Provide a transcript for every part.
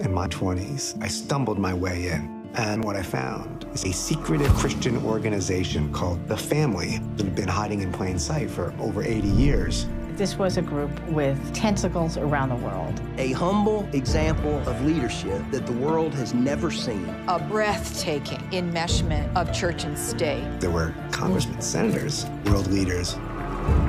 In my 20s, I stumbled my way in, and what I found is a secretive Christian organization called The Family that had been hiding in plain sight for over 80 years. This was a group with tentacles around the world. A humble example of leadership that the world has never seen. A breathtaking enmeshment of church and state. There were congressmen, senators, world leaders.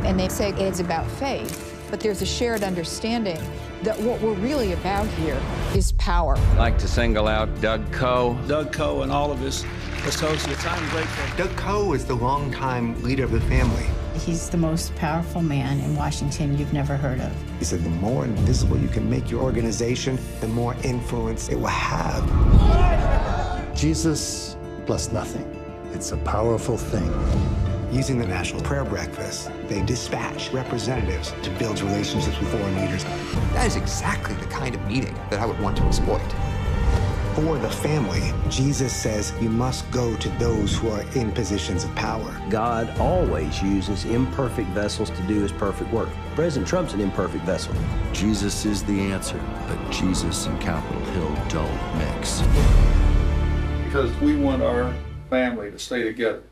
And they say it's about faith, but there's a shared understanding that what we're really about here is power. I'd like to single out Doug Coe. Doug Coe and all of his associates, I'm grateful. Doug Coe is the longtime leader of The Family. He's the most powerful man in Washington you've never heard of. He said the more invisible you can make your organization, the more influence it will have. Jesus plus nothing. It's a powerful thing. Using the National Prayer Breakfast, they dispatch representatives to build relationships with foreign leaders. That is exactly the kind of meeting that I would want to exploit. For The Family, Jesus says you must go to those who are in positions of power. God always uses imperfect vessels to do his perfect work. President Trump's an imperfect vessel. Jesus is the answer, but Jesus and Capitol Hill don't mix. Because we want our family to stay together.